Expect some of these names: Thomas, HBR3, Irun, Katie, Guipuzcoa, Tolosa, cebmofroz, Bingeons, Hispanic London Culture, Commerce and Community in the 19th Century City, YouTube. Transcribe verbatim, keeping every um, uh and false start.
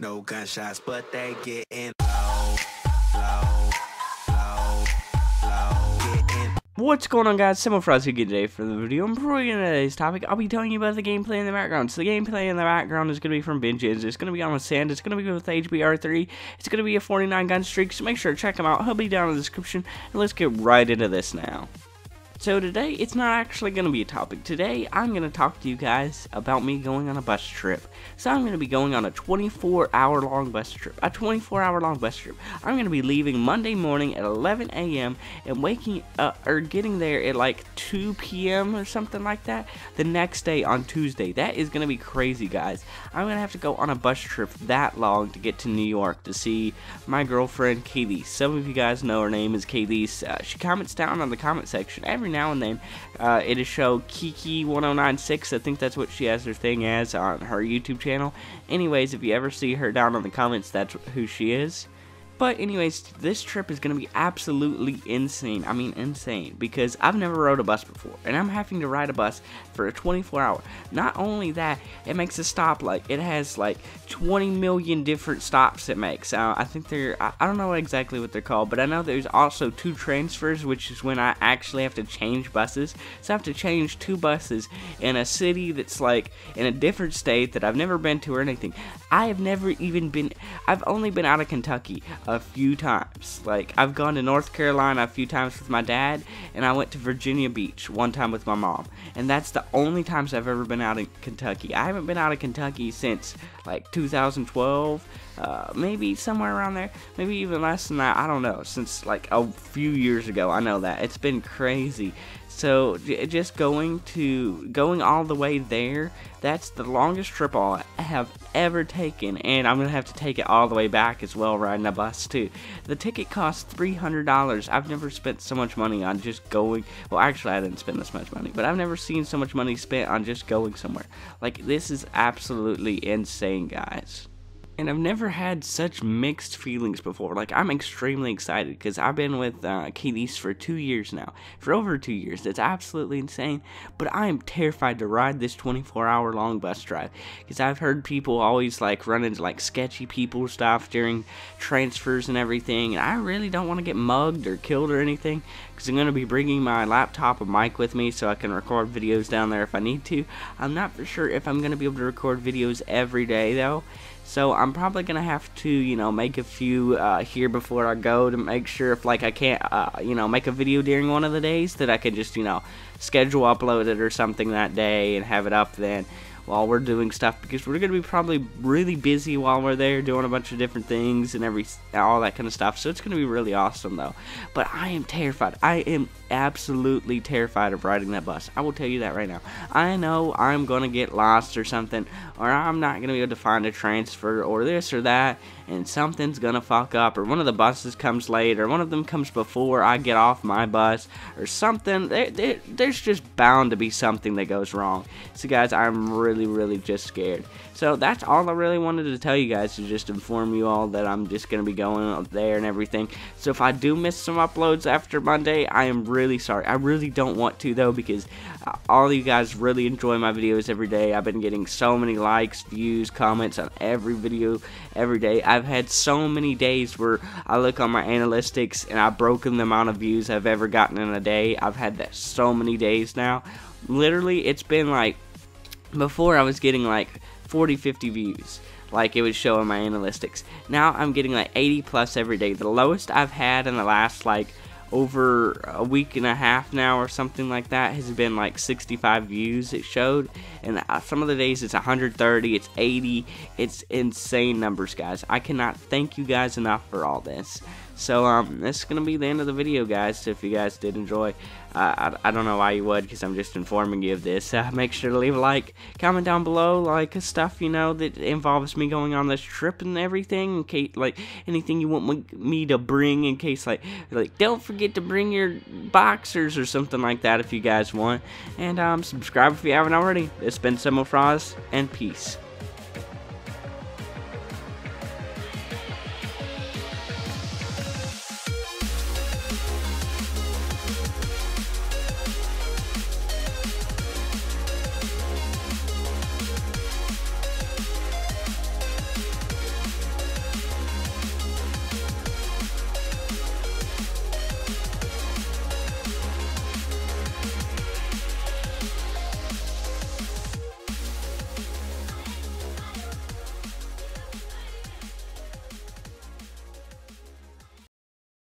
no gunshots, but they getting low, low, low, low, getting. What's going on, guys? cebmofroz here today for the video. I'm probably in today's topic. I'll be telling you about the gameplay in the background. So the gameplay in the background is going to be from Bingeons. It's going to be on the sand. It's going to be with H B R three. It's going to be a forty-nine gun streak. So make sure to check him out. He'll be down in the description. And let's get right into this now. So today, it's not actually going to be a topic. Today, I'm going to talk to you guys about me going on a bus trip. So I'm going to be going on a twenty-four hour long bus trip. A twenty-four hour long bus trip. I'm going to be leaving Monday morning at eleven A M and waking up or getting there at like two P M or something like that the next day on Tuesday. That is going to be crazy, guys. I'm going to have to go on a bus trip that long to get to New York to see my girlfriend, Katie. Some of you guys know her name is Katie. Uh, she comments down on the comment section every now and then. Uh, it is show Kiki ten ninety-six. I think that's what she has her thing as on her YouTube channel. Anyways, if you ever see her down in the comments, that's who she is. But anyways, this trip is going to be absolutely insane. I mean insane, because I've never rode a bus before, and I'm having to ride a bus for a twenty-four hour. Not only that, it makes a stop like, it has like twenty million different stops it makes. Uh, I think they're, I, I don't know exactly what they're called, but I know there's also two transfers, which is when I actually have to change buses. So I have to change two buses in a city that's like in a different state that I've never been to or anything. I have never even been, I've only been out of Kentucky a few times. Like, I've gone to North Carolina a few times with my dad, and I went to Virginia Beach one time with my mom, and that's the only times I've ever been out in Kentucky. I haven't been out of Kentucky since like two thousand twelve, uh, maybe somewhere around there, maybe even less than that, I don't know, since like a few years ago. I know that it's been crazy. So just going to going all the way there, that's the longest trip I have ever taken, and I'm gonna have to take it all the way back as well, riding a bus too. The ticket costs three hundred dollars. I've never spent so much money on just going. Well, actually, I didn't spend this much money, but I've never seen so much money spent on just going somewhere. Like, this is absolutely insane, guys. And I've never had such mixed feelings before. Like, I'm extremely excited because I've been with uh, Katie for two years now. For over two years. That's absolutely insane. But I am terrified to ride this twenty-four hour long bus drive. Because I've heard people always, like, run into, like, sketchy people stuff during transfers and everything. And I really don't want to get mugged or killed or anything. Because I'm going to be bringing my laptop and mic with me so I can record videos down there if I need to. I'm not for sure if I'm going to be able to record videos every day, though. So I'm probably going to have to, you know, make a few uh, here before I go to make sure if, like, I can't, uh, you know, make a video during one of the days that I can just, you know, schedule upload it or something that day and have it up then while we're doing stuff, because we're going to be probably really busy while we're there doing a bunch of different things and every all that kind of stuff. So it's going to be really awesome, though. But I am terrified. I am absolutely terrified of riding that bus. I will tell you that right now. I know I'm going to get lost or something, or I'm not going to be able to find a transfer or this or that, and something's going to fuck up, or one of the buses comes late, or one of them comes before I get off my bus or something. There, there, there's just bound to be something that goes wrong. So, guys, I'm really, really just scared. So that's all I really wanted to tell you guys, to just inform you all that I'm just going to be going up there and everything. So if I do miss some uploads after Monday, I am really really sorry. I really don't want to, though, because uh, all you guys really enjoy my videos every day. I've been getting so many likes, views, comments on every video every day. I've had so many days where I look on my analytics and I've broken the amount of views I've ever gotten in a day. I've had that so many days now. Literally, it's been like, before I was getting like forty, fifty views. Like, it was showing my analytics. Now I'm getting like eighty plus every day. The lowest I've had in the last, like, over a week and a half now or something like that has been like sixty-five views it showed, and some of the days it's one hundred thirty, it's eighty. It's insane numbers, guys. I cannot thank you guys enough for all this. So um this is gonna be the end of the video, guys. So if you guys did enjoy, uh, I, I don't know why you would, because I'm just informing you of this. Uh, make sure to leave a like, comment down below, like stuff, you know, that involves me going on this trip and everything. In case, like, anything you want me to bring, in case, like like don't forget to bring your boxers or something like that if you guys want. And um subscribe if you haven't already. It's been cebmofroz, and peace.